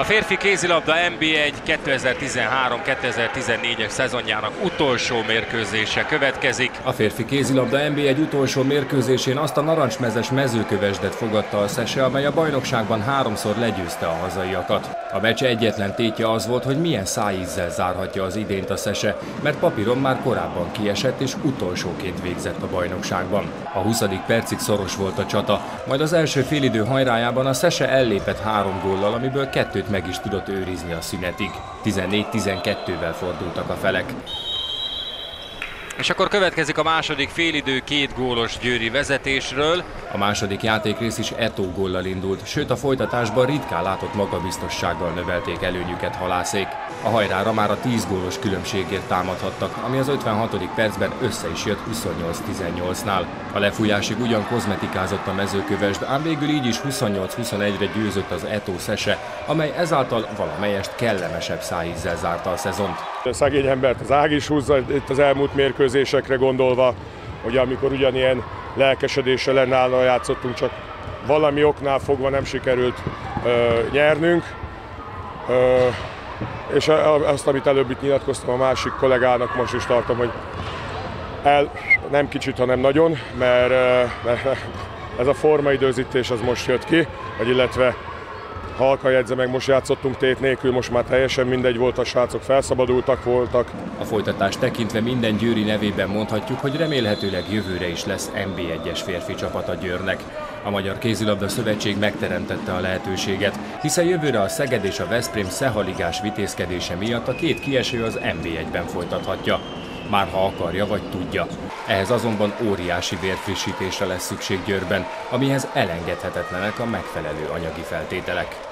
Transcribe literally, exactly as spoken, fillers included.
A férfi kézilabda en bé egy kétezer-tizenhárom kétezer-tizennégyes szezonjának utolsó mérkőzése következik. A férfi kézilabda en bé egy utolsó mérkőzésén azt a narancsmezes Mezőkövesdet fogadta a Szese, amely a bajnokságban háromszor legyőzte a hazaiakat. A meccs egyetlen tétje az volt, hogy milyen szájízzel zárhatja az idényt a Szese, mert papíron már korábban kiesett és utolsóként végzett a bajnokságban. A huszadik percig szoros volt a csata, majd az első félidő hajrájában a Szese ellépett három góllal, amiből kettőt meg is tudott őrizni a szünetig. tizennégy tizenkettővel fordultak a felek. És akkor következik a második félidő két gólos győri vezetésről. A második játékrész is é té o góllal indult, sőt a folytatásban ritkán látott magabiztossággal növelték előnyüket halászék. A hajrára már a tíz gólos különbségért támadhattak, ami az ötvenhatodik percben össze is jött huszonnyolc tizennyolcnál. A lefújásig ugyan kozmetikázott a Mezőkövesd, ám végül így is huszonnyolc huszonegyre győzött az é té o SZESE, amely ezáltal valamelyest kellemesebb szájízzel zárta a szezont. A szegény embert az ág is húzza itt az elmúlt mérkőzésekre gondolva, hogy amikor ugyanilyen lelkesedéssel ennállal játszottunk, csak valami oknál fogva nem sikerült ö, nyernünk. Ö, és azt, amit előbb itt nyilatkoztam a másik kollégának, most is tartom, hogy el, nem kicsit, hanem nagyon, mert, mert ez a formaidőzítés az most jött ki, vagy illetve halkan jegyze meg, most játszottunk tét nélkül, most már teljesen mindegy volt, a srácok felszabadultak voltak. A folytatást tekintve minden győri nevében mondhatjuk, hogy remélhetőleg jövőre is lesz en bé egyes férfi csapata Győrnek. A Magyar Kézilabda Szövetség megteremtette a lehetőséget, hiszen jövőre a Szeged és a Veszprém szehaligás vitézkedése miatt a két kieső az en bé egyben folytathatja. Már ha akarja vagy tudja. Ehhez azonban óriási vérfrissítésre lesz szükség Győrben, amihez elengedhetetlenek a megfelelő anyagi feltételek.